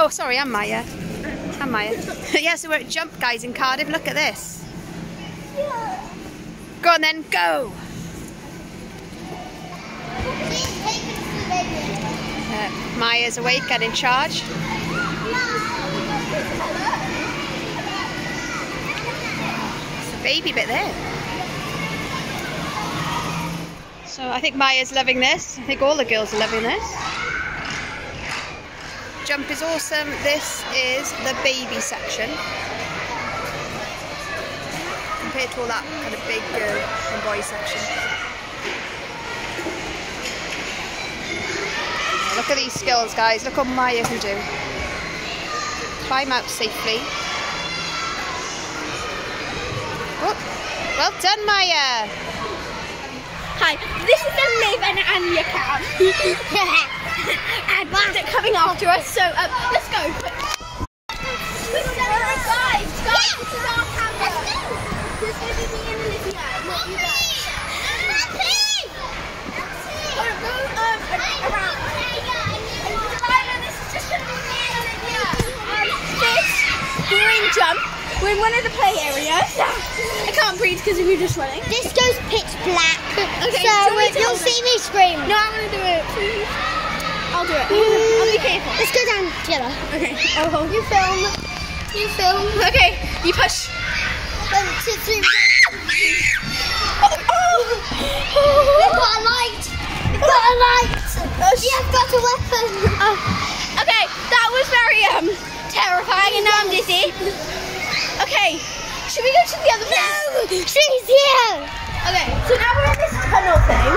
Oh, sorry, I'm Maya. I'm Maya. Yeah, so we're at Jump Guys in Cardiff. Look at this. Go on then, go! Maya's awake and in charge. It's the baby bit there. So I think Maya's loving this. I think all the girls are loving this. Jump is awesome. This is the baby section. Compared to all that kind of big girl and boy section. Look at these skills, guys. Look what Maya can do. Climb out safely. Oh, well done, Maya. Hi, this is Liv and Anya Cam. And Matt's coming after us, so let's go. Guys, this is our camera. This is going to be me and Olivia, not you guys. Happy! Around. We're in Jump. We're in one of the play areas. I can't breathe because we were just running. This goes pitch black. Okay, so you'll see me scream. No, I'm gonna do it. Please. I'll do it. I'll be careful. Let's go down together. Okay. I'll hold you. Film. You film. Okay. You push. 1, 2, 3. Oh! Oh! We've got a light. We've got a light. We have got a weapon. Okay, that was very terrifying, and now I'm dizzy. Okay, should we go to the other place? No, she's here. Okay, so now we're in this tunnel thing.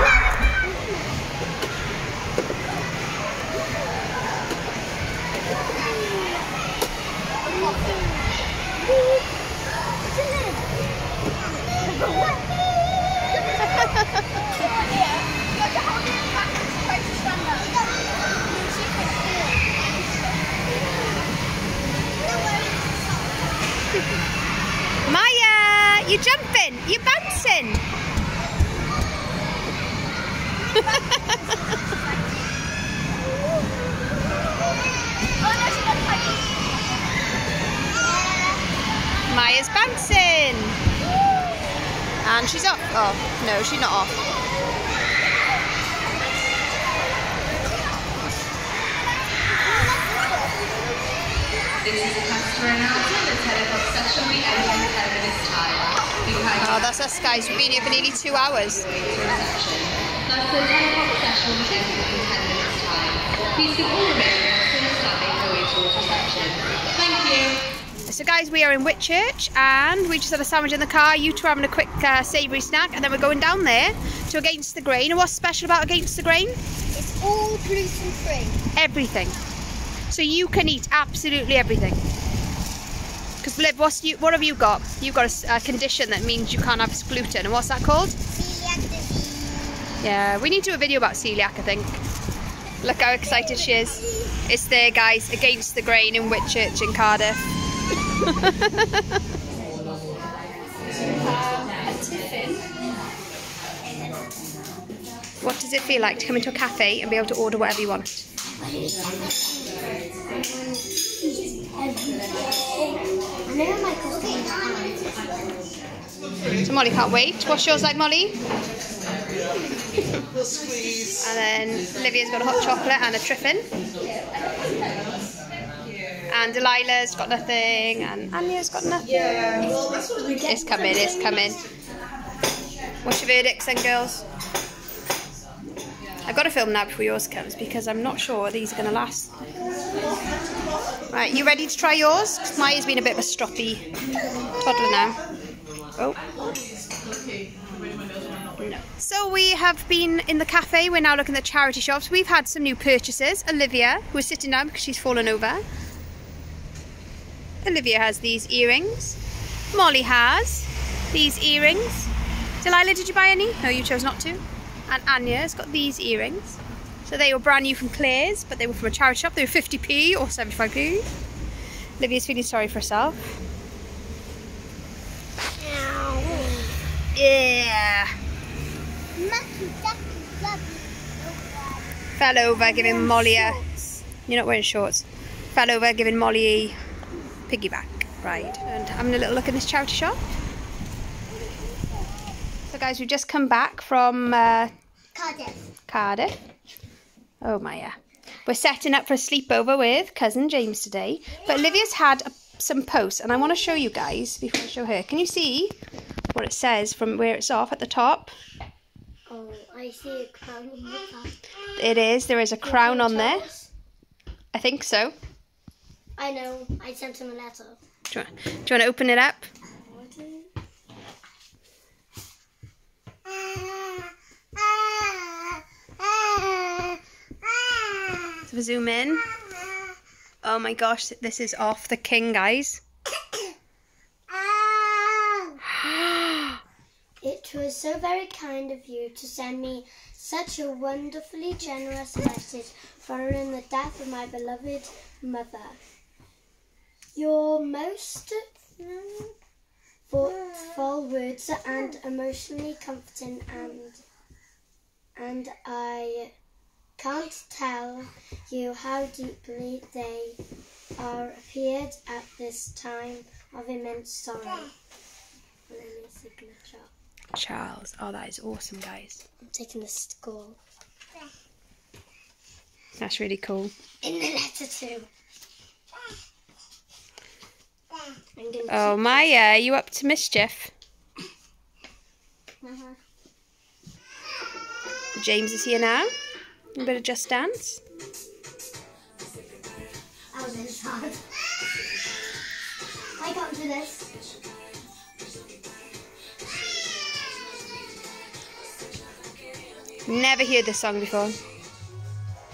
Maya, you're jumping, you're bouncing. Maya's bouncing. And she's up. Oh, no, she's not off. Oh, that's us, guys. We've been here for nearly 2 hours. So, guys, we are in Whitchurch and we just had a sandwich in the car. You two are having a quick savoury snack, and then we're going down there to Against the Grain. And what's special about Against the Grain? It's all gluten-free. Everything. So you can eat absolutely everything. Because Liv, what have you got? You've got a condition that means you can't have gluten, and what's that called? Coeliac disease. Yeah, we need to do a video about celiac, I think. Look how excited she is. It's there, guys, Against the Grain in Whitchurch in Cardiff. A tiffin. What does it feel like to come into a cafe and be able to order whatever you want? So Molly can't wait. What's yours like, Molly? Squeeze. And then Olivia's got a hot chocolate and a Triffin. And Delilah's got nothing. And Anya's got nothing. It's coming, it's coming. What's your verdicts then, girls? I've got to film now before yours comes because I'm not sure these are going to last. Right, you ready to try yours? Because Maya's been a bit of a stroppy toddler now. Oh. No. So we have been in the cafe. We're now looking at the charity shops. We've had some new purchases. Olivia, who is sitting down because she's fallen over. Olivia has these earrings. Molly has these earrings. Delilah, did you buy any? No, you chose not to. And Anya's got these earrings. So they were brand new from Claire's, but they were from a charity shop. They were 50p or 75p. Olivia's feeling sorry for herself. Ow. Yeah. Fell over giving Molly a... You're not wearing shorts. Fell over giving Molly a piggyback ride. And having a little look in this charity shop. So guys, we've just come back from... Cardiff. Oh my, yeah. We're setting up for a sleepover with cousin James today. But Olivia's had some posts, and I want to show you guys before I show her. Can you see what it says from where it's off at the top? Oh, I see a crown on the top. It is. There is a crown on there. I think so. I know. I sent him a letter. Do you want to open it up? So we zoom in. Oh my gosh, this is off the king, guys. It was so very kind of you to send me such a wonderfully generous message following the death of my beloved mother. Your most thoughtful words and emotionally comforting, and I can't tell you how deeply they are appeared at this time of immense sorrow. And then your signature. Charles. Oh, that is awesome, guys. I'm taking this to school. That's really cool. In the letter too. Oh, Maya, are you up to mischief? James is here now. A bit of Just Dance. That was really hard. I can't do this. Never heard this song before.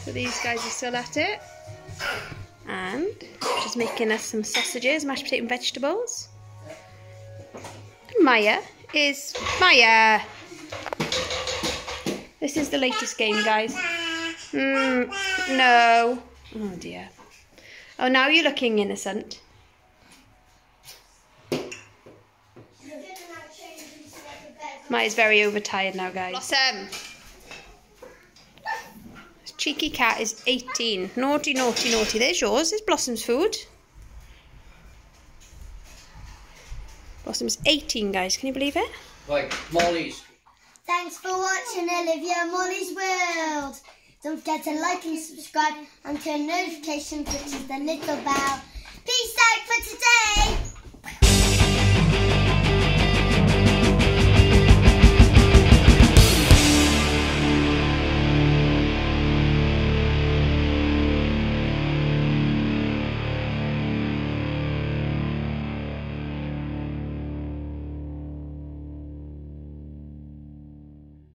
So these guys are still at it. And just making us some sausages, mashed potato and vegetables. Maya. This is the latest game, guys. No. Oh dear. Oh, now you're looking innocent. Maya's very overtired now, guys. Blossom. This cheeky cat is 18. Naughty, naughty, naughty. There's yours. There's Blossom's food. Blossom's 18, guys. Can you believe it? Like Molly's. Thanks for watching Olivia and Molly's World. Don't forget to like and subscribe and turn notifications, which is the little bell. Peace out for today.